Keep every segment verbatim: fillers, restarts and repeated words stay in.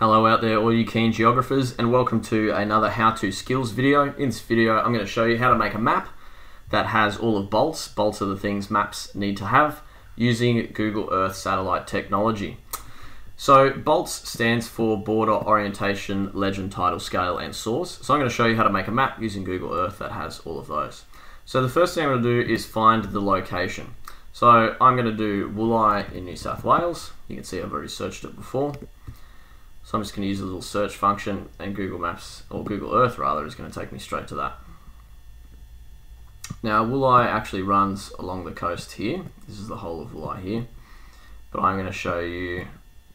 Hello out there, all you keen geographers, and welcome to another how-to skills video. In this video, I'm going to show you how to make a map that has all of BOLTSS. BOLTSS are the things maps need to have using Google Earth satellite technology. So BOLTSS stands for Border, Orientation, Legend, Title, Scale, and Source. So I'm going to show you how to make a map using Google Earth that has all of those. So the first thing I'm going to do is find the location. So I'm going to do Wooli in New South Wales. You can see I've already searched it before. So I'm just going to use a little search function, and Google Maps, or Google Earth rather, is going to take me straight to that. Now Wooli actually runs along the coast here. This is the whole of Wooli here. But I'm going to show you,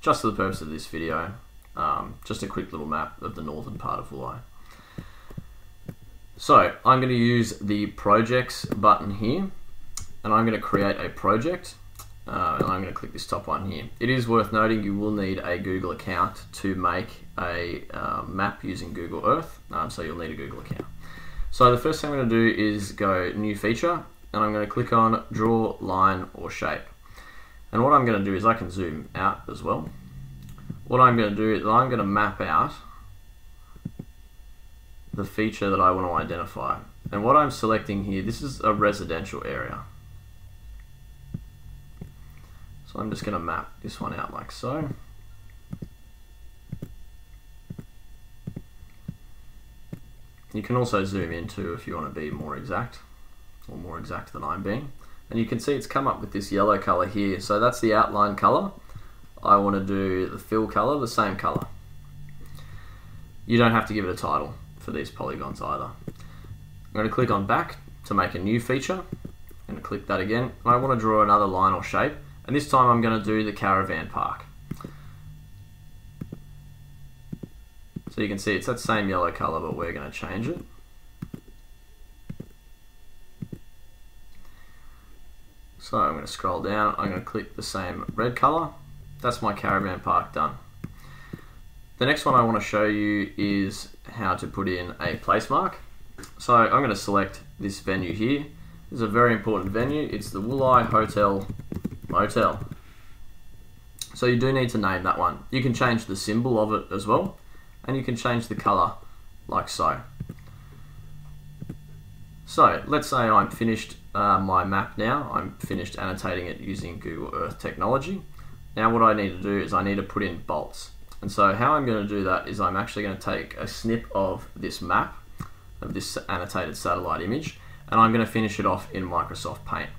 just for the purpose of this video, um, just a quick little map of the northern part of Wooli. So I'm going to use the projects button here, and I'm going to create a project. Uh, and I'm going to click this top one here. It is worth noting you will need a Google account to make a uh, map using Google Earth, um, so you'll need a Google account. So the first thing I'm going to do is go new feature, and I'm going to click on draw line or shape. And what I'm going to do is I can zoom out as well. What I'm going to do is I'm going to map out the feature that I want to identify. And what I'm selecting here, this is a residential area. I'm just going to map this one out like so. You can also zoom in too if you want to be more exact, or more exact than I'm being. And you can see it's come up with this yellow color here. So that's the outline color. I want to do the fill color, the same color. You don't have to give it a title for these polygons either. I'm going to click on back to make a new feature. I'm going to click that again. And I want to draw another line or shape. And this time I'm going to do the caravan park. So you can see it's that same yellow color, but we're going to change it. So I'm going to scroll down, I'm going to click the same red color. That's my caravan park done. The next one I want to show you is how to put in a place mark. So I'm going to select this venue here. This is a very important venue. It's the Wooli Hotel Motel. So you do need to name that one. You can change the symbol of it as well, and you can change the color like so. So let's say I'm finished uh, my map now. I'm finished annotating it using Google Earth technology. Now what I need to do is I need to put in BOLTSS. And so how I'm going to do that is I'm actually going to take a snip of this map, of this annotated satellite image, and I'm going to finish it off in Microsoft Paint.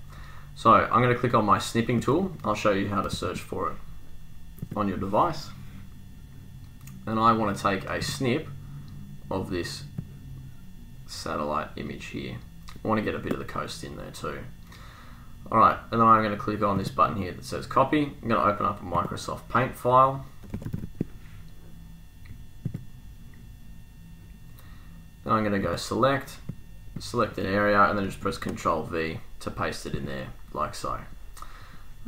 So I'm going to click on my snipping tool. I'll show you how to search for it on your device. And I want to take a snip of this satellite image here. I want to get a bit of the coast in there too. All right, and then I'm going to click on this button here that says copy. I'm going to open up a Microsoft Paint file. Then I'm going to go select, select an area, and then just press control V to paste it in there like so.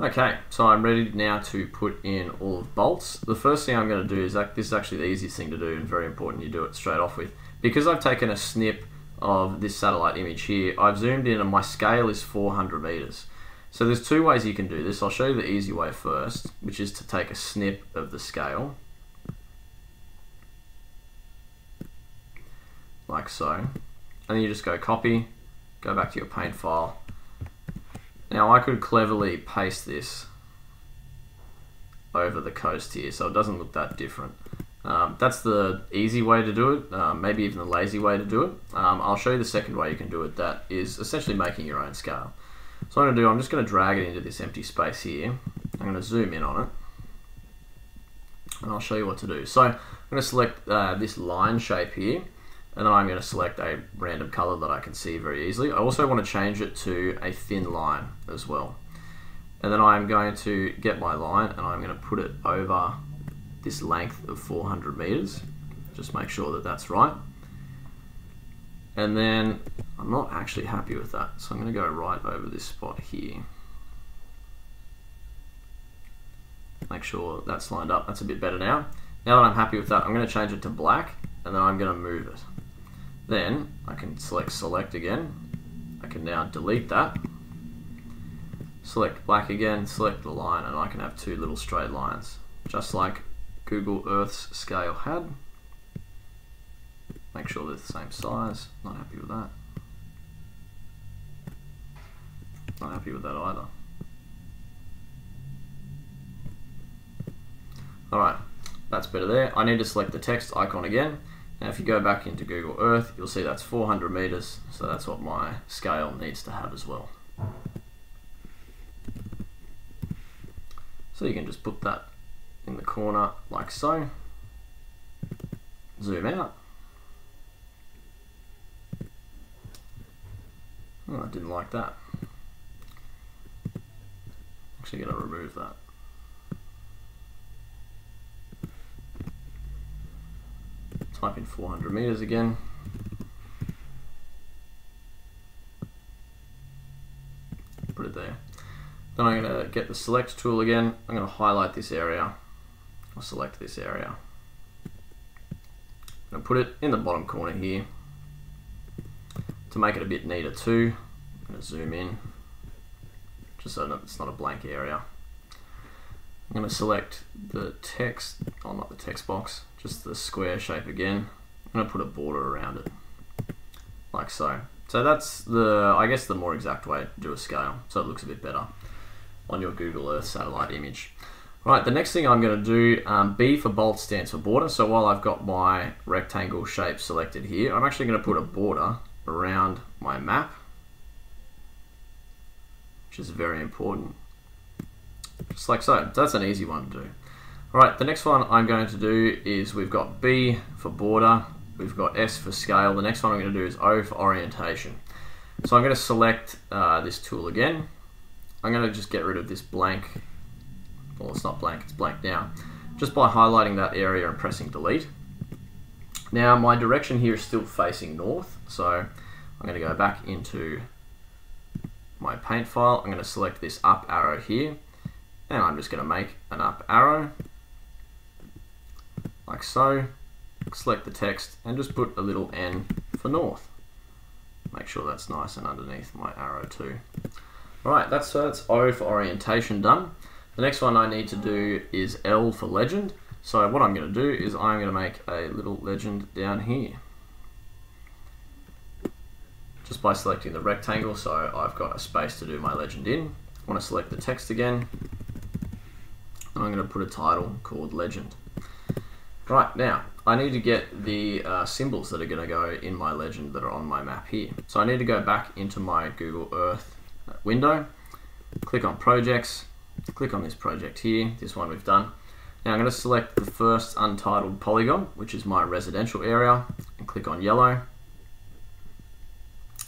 Okay, so I'm ready now to put in all of BOLTSS. The first thing I'm going to do is, this is actually the easiest thing to do and very important you do it straight off with. Because I've taken a snip of this satellite image here, I've zoomed in and my scale is four hundred meters. So there's two ways you can do this. I'll show you the easy way first, which is to take a snip of the scale. Like so. And then you just go copy, go back to your paint file. Now I could cleverly paste this over the coast here so it doesn't look that different. Um, that's the easy way to do it, um, maybe even the lazy way to do it. Um, I'll show you the second way you can do it, that is essentially making your own scale. So what I'm going to do, I'm just going to drag it into this empty space here. I'm going to zoom in on it and I'll show you what to do. So I'm going to select uh, this line shape here. And then I'm going to select a random color that I can see very easily. I also want to change it to a thin line as well. And then I'm going to get my line and I'm going to put it over this length of four hundred meters. Just make sure that that's right. And then I'm not actually happy with that. So I'm going to go right over this spot here. Make sure that's lined up. That's a bit better now. Now that I'm happy with that, I'm going to change it to black and then I'm going to move it. Then I can select select again. I can now delete that. Select black again, select the line, and I can have two little straight lines, just like Google Earth's scale had. Make sure they're the same size. Not happy with that. Not happy with that either. Alright, that's better there. I need to select the text icon again. Now if you go back into Google Earth, you'll see that's four hundred meters, so that's what my scale needs to have as well. So you can just put that in the corner like so. Zoom out. Oh, I didn't like that. Actually gonna remove that. Type in four hundred meters again. Put it there. Then I'm going to get the select tool again. I'm going to highlight this area. I'll select this area. I'm going to put it in the bottom corner here. To make it a bit neater too, I'm going to zoom in just so that it's not a blank area. I'm going to select the text, oh not the text box, just the square shape again. I'm going to put a border around it, like so. So that's the, I guess the more exact way to do a scale, so it looks a bit better on your Google Earth satellite image. Alright, the next thing I'm going to do, um, B for bolt stands for border, so while I've got my rectangle shape selected here, I'm actually going to put a border around my map, which is very important. Just like so. That's an easy one to do. Alright, the next one I'm going to do is we've got B for border, we've got S for scale, the next one I'm going to do is O for orientation. So I'm going to select uh, this tool again. I'm going to just get rid of this blank, well it's not blank, it's blank now, just by highlighting that area and pressing delete. Now my direction here is still facing north, so I'm going to go back into my paint file, I'm going to select this up arrow here, and I'm just going to make an up arrow, like so, select the text and just put a little N for north. Make sure that's nice and underneath my arrow too. Alright, that's, uh, that's O for orientation done. The next one I need to do is L for legend. So what I'm going to do is I'm going to make a little legend down here. Just by selecting the rectangle, so I've got a space to do my legend in. I want to select the text again, and I'm going to put a title called legend. Right, now I need to get the uh, symbols that are going to go in my legend that are on my map here. So I need to go back into my Google Earth window, click on projects, click on this project here, this one we've done. Now I'm going to select the first untitled polygon, which is my residential area, and click on yellow.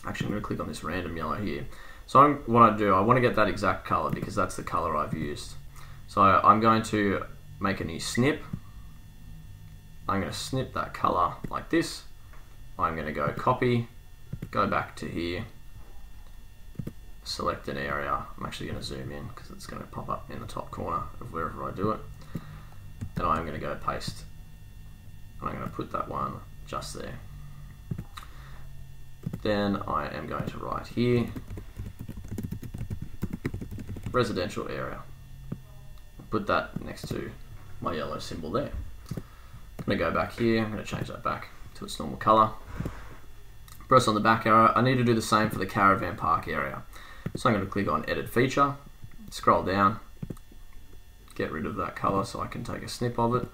Actually I'm going to click on this random yellow here. So I'm, what I do, I want to get that exact color because that's the color I've used. So I'm going to make a new snip. I'm going to snip that color like this. I'm going to go copy, go back to here, select an area. I'm actually going to zoom in because it's going to pop up in the top corner of wherever I do it. And I'm going to go paste. And I'm going to put that one just there. Then I am going to write here, residential area. Put that next to my yellow symbol there. I'm going to go back here, I'm going to change that back to its normal colour. Press on the back arrow. I need to do the same for the caravan park area. So I'm going to click on edit feature, scroll down, get rid of that colour so I can take a snip of it.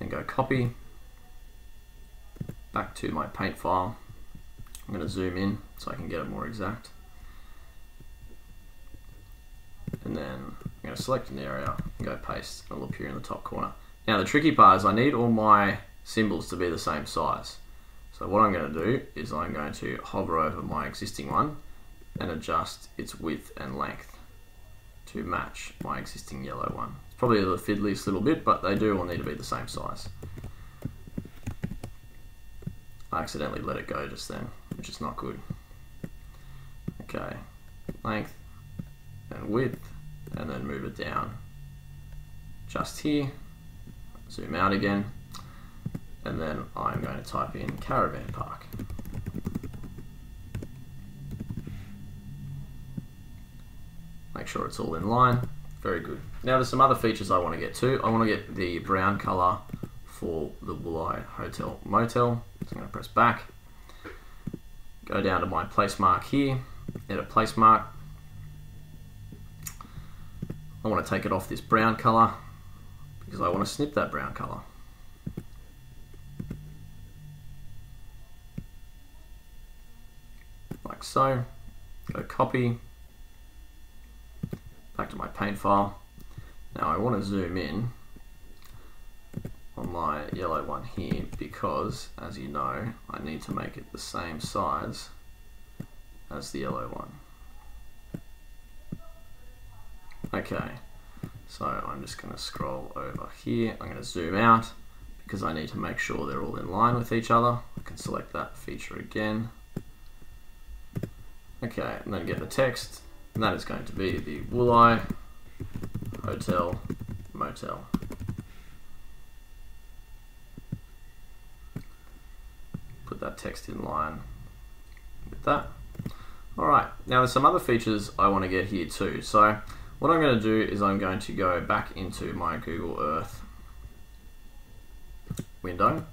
And go copy, back to my paint file. I'm going to zoom in so I can get it more exact. And then I'm going to select an area and go paste. It'll appear in the top corner. Now the tricky part is I need all my symbols to be the same size. So what I'm going to do is I'm going to hover over my existing one and adjust its width and length to match my existing yellow one. It's probably the fiddliest little bit, but they do all need to be the same size. I accidentally let it go just then, which is not good. Okay, length and width, and then move it down just here, zoom out again, and then I'm going to type in caravan park. sure it's all in line. Very good. Now there's some other features I want to get to. I want to get the brown color for the Wooli Hotel Motel. So I'm going to press back. Go down to my place mark here. Edit place mark. I want to take it off this brown color because I want to snip that brown color. Like so. Go copy. Back to my paint file. Now I want to zoom in on my yellow one here because, as you know, I need to make it the same size as the yellow one. Okay, so I'm just going to scroll over here. I'm going to zoom out because I need to make sure they're all in line with each other. I can select that feature again. Okay, and then get the text. And that is going to be the Wooli Hotel Motel. Put that text in line with that. Alright, now there's some other features I want to get here too. So what I'm going to do is I'm going to go back into my Google Earth window.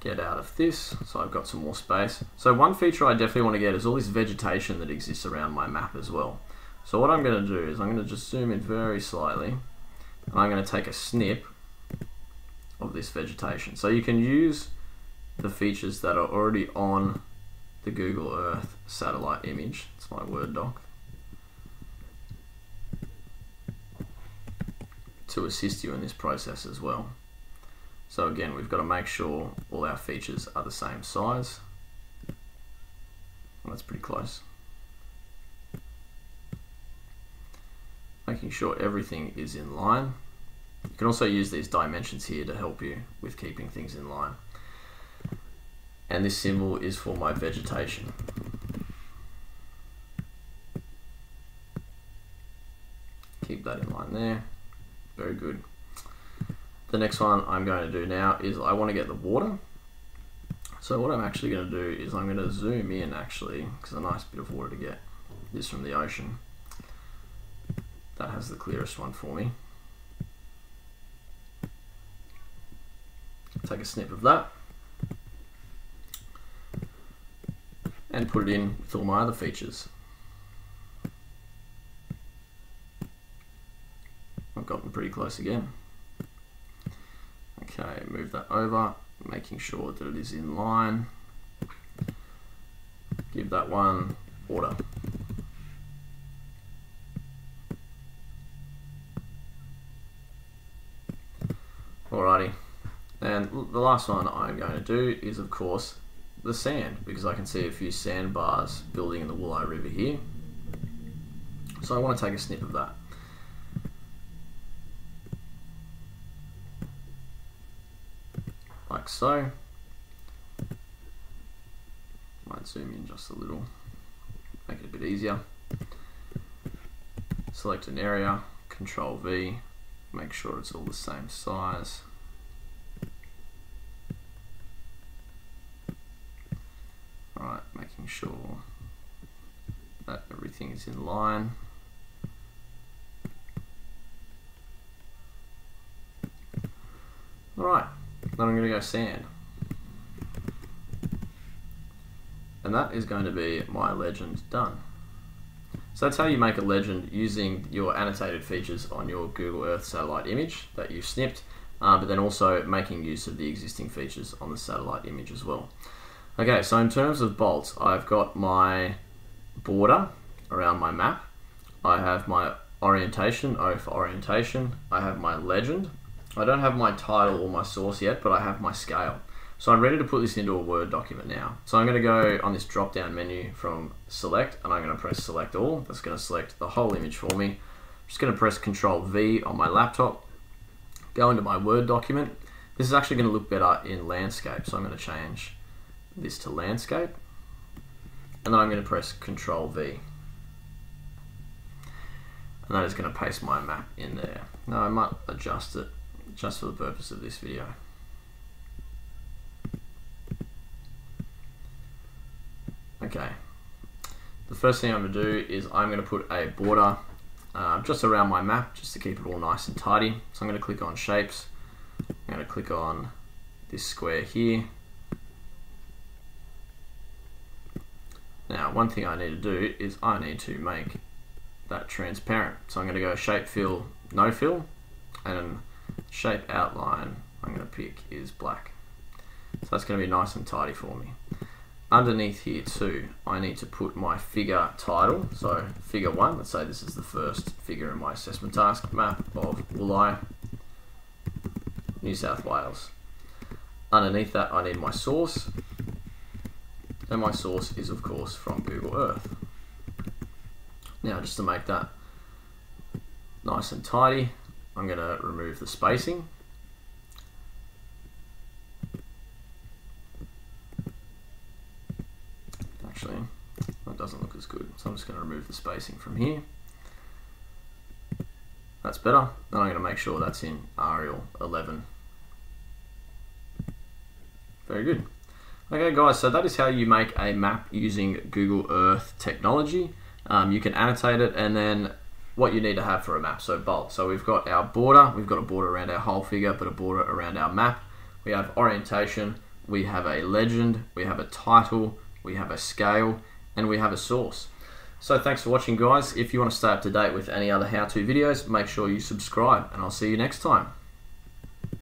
Get out of this, so I've got some more space. So one feature I definitely want to get is all this vegetation that exists around my map as well. So what I'm going to do is I'm going to just zoom in very slightly, and I'm going to take a snip of this vegetation. So you can use the features that are already on the Google Earth satellite image. It's my Word doc. To assist you in this process as well. So again, we've got to make sure all our features are the same size. Well, that's pretty close. Making sure everything is in line. You can also use these dimensions here to help you with keeping things in line. And this symbol is for my vegetation. Keep that in line there. Very good. The next one I'm going to do now is I want to get the water. So what I'm actually going to do is I'm going to zoom in actually, because a nice bit of water to get is from the ocean. That has the clearest one for me. Take a snip of that and put it in with all my other features. I've gotten pretty close again. Okay, move that over, making sure that it is in line. Give that one water. Alrighty, and the last one I'm going to do is, of course, the sand, because I can see a few sandbars building in the Wooli River here. So I want to take a snip of that. Like so. Might zoom in just a little, make it a bit easier. Select an area, Control V, make sure it's all the same size. Alright, making sure that everything is in line. Alright. Then I'm going to go sand. And that is going to be my legend done. So that's how you make a legend using your annotated features on your Google Earth satellite image that you snipped, uh, but then also making use of the existing features on the satellite image as well. Okay, so in terms of bolts, I've got my border around my map. I have my orientation, O for orientation. I have my legend. I don't have my title or my source yet, but I have my scale. So I'm ready to put this into a Word document now. So I'm going to go on this drop-down menu from Select, and I'm going to press Select All. That's going to select the whole image for me. I'm just going to press Control V on my laptop, go into my Word document. This is actually going to look better in Landscape, so I'm going to change this to Landscape, and then I'm going to press Control V. And that is going to paste my map in there. Now I might adjust it just for the purpose of this video. Okay, the first thing I'm going to do is I'm going to put a border uh, just around my map, just to keep it all nice and tidy. So I'm going to click on shapes, I'm going to click on this square here. Now one thing I need to do is I need to make that transparent. So I'm going to go shape fill, no fill, and shape outline I'm going to pick is black. So that's going to be nice and tidy for me. Underneath here too, I need to put my figure title. So figure one, let's say this is the first figure in my assessment task, map of Wooli, New South Wales. Underneath that I need my source, and my source is of course from Google Earth. Now just to make that nice and tidy, I'm going to remove the spacing. Actually, that doesn't look as good, so I'm just going to remove the spacing from here. That's better. Then I'm going to make sure that's in Arial eleven. Very good. Okay guys, so that is how you make a map using Google Earth technology. Um, you can annotate it, and then what you need to have for a map, so bolt. So we've got our border, we've got a border around our whole figure, but a border around our map. We have orientation, we have a legend, we have a title, we have a scale, and we have a source. So thanks for watching guys. If you want to stay up to date with any other how-to videos, make sure you subscribe, and I'll see you next time.